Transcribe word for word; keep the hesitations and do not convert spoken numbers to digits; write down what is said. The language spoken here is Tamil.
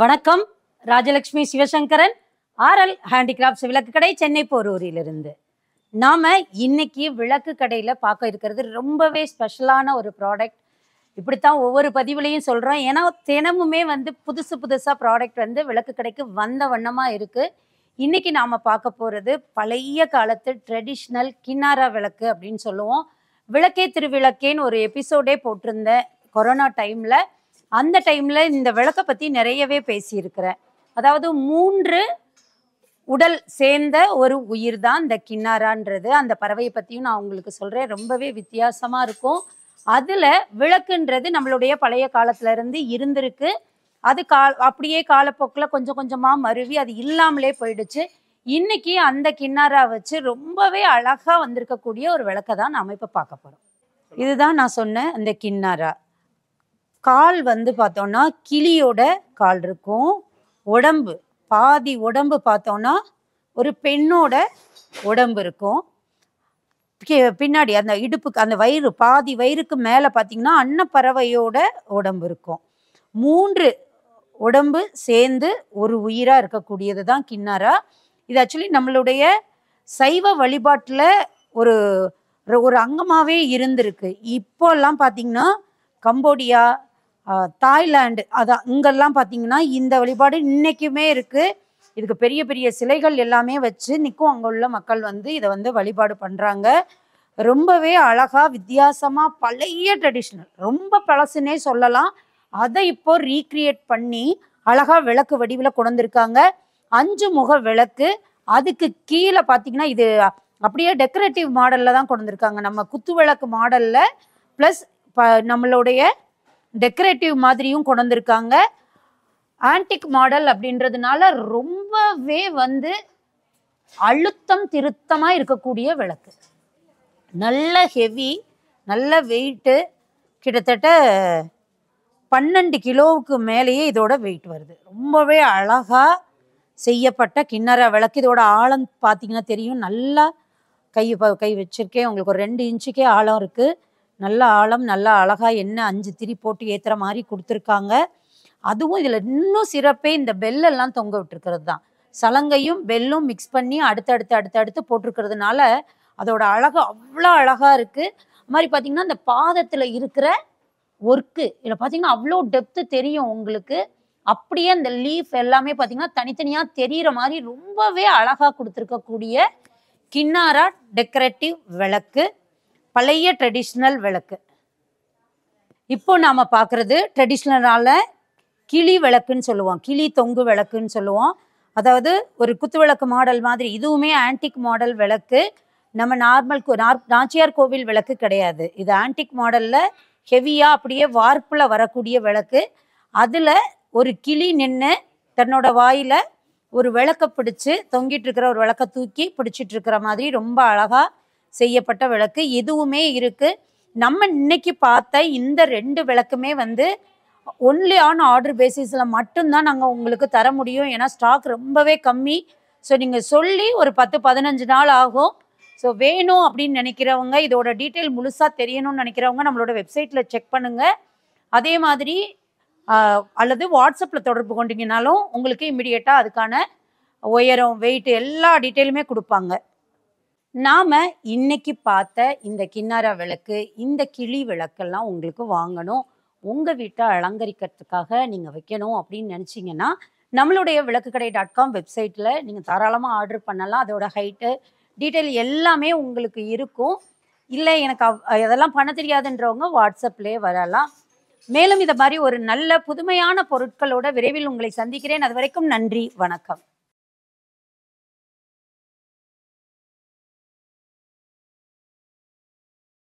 வணக்கம் Rajalakshmi Sivasankaran R L Handicrafts விளக்கு கடை சென்னை போரூரில் இருந்து நாம இன்னைக்கு விளக்கு கடையில பார்க்க இருக்கிறது ரொம்பவே ஸ்பெஷலான ஒரு ப்ராடக்ட் இப்படி தான் ஒவ்வொரு பதிவிலையும் சொல்றோம் ஏனா தினமுமே வந்து புதுசு புதுசா ப்ராடக்ட் வந்து விளக்கு கடைக்கு வந்த வண்ணமா இருக்கு இன்னைக்கு நாம பார்க்க போறது பழைய காலத்து ட்ரெடிஷனல் கினாரா விளக்கு அப்படினு சொல்லுவோம் விளக்கே திருவிளக்கேன்னு ஒரு எபிசோடே போட்டுருந்த கொரோனா டைம்ல அந்த டைம்ல இந்த விளக்க பத்தி நிறையவே பேசி இருக்கிறேன் அதாவது மூன்று உடல் சேர்ந்த ஒரு உயிர் தான் இந்த கின்னாரான்றது அந்த பறவையை பத்தியும் நான் உங்களுக்கு சொல்றேன் ரொம்பவே வித்தியாசமா இருக்கும் அதுல விளக்குன்றது நம்மளுடைய பழைய காலத்துல இருந்து இருந்திருக்கு அது கால் அப்படியே காலப்போக்கில் கொஞ்சம் கொஞ்சமா மருவி அது இல்லாமலே போயிடுச்சு இன்னைக்கு அந்த கின்னாரா வச்சு ரொம்பவே அழகா வந்திருக்கக்கூடிய ஒரு விளக்க தான் நாம இப்ப பார்க்க போறோம் இதுதான் நான் சொன்ன அந்த கின்னாரா கால் வந்து பார்த்தோம்னா கிளியோட கால் இருக்கும் உடம்பு பாதி உடம்பு பார்த்தோம்னா ஒரு பெண்ணோட உடம்பு இருக்கும் பின்னாடி அந்த இடுப்புக்கு அந்த வயிறு பாதி வயிறுக்கு மேலே பார்த்தீங்கன்னா அன்னப்பறவையோட உடம்பு இருக்கும் மூன்று உடம்பு சேர்ந்து ஒரு உயிராக இருக்கக்கூடியது தான் கின்னாரா இது ஆக்சுவலி நம்மளுடைய சைவ வழிபாட்டில் ஒரு ஒரு அங்கமாகவே இருந்திருக்கு இப்போல்லாம் பார்த்தீங்கன்னா கம்போடியா தாய்லாண்டு அதான் இங்கெல்லாம் பார்த்தீங்கன்னா இந்த வழிபாடு இன்றைக்குமே இருக்குது இதுக்கு பெரிய பெரிய சிலைகள் எல்லாமே வச்சு நிற்கும் அங்கே உள்ள மக்கள் வந்து இதை வந்து வழிபாடு பண்ணுறாங்க ரொம்பவே அழகாக வித்தியாசமாக பழைய ட்ரெடிஷ்னல் ரொம்ப பழசுன்னே சொல்லலாம் அதை இப்போ ரீக்ரியேட் பண்ணி அழகாக விளக்கு வடிவில் கொண்டு வந்திருக்காங்க அஞ்சு முக விளக்கு அதுக்கு கீழே பார்த்தீங்கன்னா இது அப்படியே டெக்கரேட்டிவ் மாடலில் தான் கொண்டு வந்திருக்காங்க நம்ம குத்து விளக்கு மாடலில் ப்ளஸ் ப நம்மளுடைய டெக்கரேட்டிவ் மாதிரியும் கொண்டு வந்திருக்காங்க ஆன்டிக் மாடல் அப்படின்றதுனால ரொம்பவே வந்து அழுத்தம் திருத்தமாக இருக்கக்கூடிய விளக்கு நல்ல ஹெவி நல்ல வெயிட்டு கிட்டத்தட்ட பன்னெண்டு கிலோவுக்கு மேலேயே இதோட வெயிட் வருது ரொம்பவே அழகாக செய்யப்பட்ட கிண்ணற விளக்கு இதோட ஆழம் பார்த்திங்கன்னா தெரியும் நல்லா கை கை வச்சுருக்கேன் உங்களுக்கு ஒரு ரெண்டு இன்ச்சுக்கே ஆழம் இருக்குது நல்ல ஆழம் நல்லா அழகாக என்ன அஞ்சு திரி போட்டு ஏற்றுற மாதிரி கொடுத்துருக்காங்க அதுவும் இதில் இன்னும் சிறப்பே இந்த பெல்லெல்லாம் தொங்க விட்டுருக்கிறது தான் சலங்கையும் பெல்லும் மிக்ஸ் பண்ணி அடுத்தடுத்து அடுத்தடுத்து போட்டிருக்கிறதுனால அதோட அழகு அவ்வளோ அழகாக இருக்குது அது மாதிரி பார்த்திங்கன்னா இந்த பாதத்தில் இருக்கிற ஒர்க்கு இதில் பார்த்திங்கன்னா அவ்வளோ டெப்த்து தெரியும் உங்களுக்கு அப்படியே அந்த லீஃப் எல்லாமே பார்த்திங்கன்னா தனித்தனியாக தெரிகிற மாதிரி ரொம்பவே அழகாக கொடுத்துருக்கக்கூடிய கின்னாரா டெக்கரேட்டிவ் விளக்கு பழைய ட்ரெடிஷ்னல் விளக்கு இப்போ நாம் பார்க்குறது ட்ரெடிஷ்னலான கிளி விளக்குன்னு சொல்லுவோம் கிளி தொங்கு விளக்குன்னு சொல்லுவோம் அதாவது ஒரு குத்து விளக்கு மாடல் மாதிரி இதுவுமே ஆன்டிக் மாடல் விளக்கு நம்ம நார்மல் நாச்சியார் கோவில் விளக்கு கிடையாது இது ஆன்டிக் மாடலில் ஹெவியாக அப்படியே வார்ப்பில் வரக்கூடிய விளக்கு அதில் ஒரு கிளி நின்று தன்னோட வாயில் ஒரு விளக்கை பிடிச்சி தொங்கிட்டு இருக்கிற ஒரு விளக்கை தூக்கி பிடிச்சிட்டு இருக்கிற மாதிரி ரொம்ப அழகாக செய்யப்பட்ட விளக்கு இதுவுமே இருக்குது நம்ம இன்னைக்கு பார்த்த இந்த ரெண்டு விளக்குமே வந்து ஒன்லி ஆன் ஆர்டர் பேசிஸில் மட்டும்தான் நாங்கள் உங்களுக்கு தர முடியும் ஏன்னா ஸ்டாக் ரொம்பவே கம்மி ஸோ நீங்கள் சொல்லி ஒரு பத்து பதினஞ்சு நாள் ஆகும் ஸோ வேணும் அப்படின்னு நினைக்கிறவங்க இதோட டீட்டெயில் முழுசாக தெரியணும்னு நினைக்கிறவங்க நம்மளோட வெப்சைட்டில் செக் பண்ணுங்கள் அதே மாதிரி அல்லது வாட்ஸ்அப்பில் தொடர்பு கொண்டீங்கனாலும் உங்களுக்கு இம்மிடியேட்டாக அதுக்கான உயரம் வெயிட் எல்லா டீட்டெயிலுமே கொடுப்பாங்க நாம் இன்னைக்கு பார்த்த இந்த கின்னாரா விளக்கு இந்த கிளி விளக்கெல்லாம் உங்களுக்கு வாங்கணும் உங்கள் வீட்டை அலங்கரிக்கிறதுக்காக நீங்கள் வைக்கணும் அப்படின்னு நினச்சிங்கன்னா நம்மளுடைய விளக்குக்கடை டாட் காம் வெப்சைட்டில் நீங்கள் தாராளமாக ஆர்டர் பண்ணலாம் அதோட ஹைட்டு டீட்டெயில் எல்லாமே உங்களுக்கு இருக்கும் இல்லை எனக்கு அதெல்லாம் பண்ண தெரியாதுன்றவங்க வாட்ஸ்அப்லேயே வரலாம் மேலும் இதை மாதிரி ஒரு நல்ல புதுமையான பொருட்களோட விரைவில் உங்களை சந்திக்கிறேன் அது வரைக்கும் நன்றி வணக்கம்.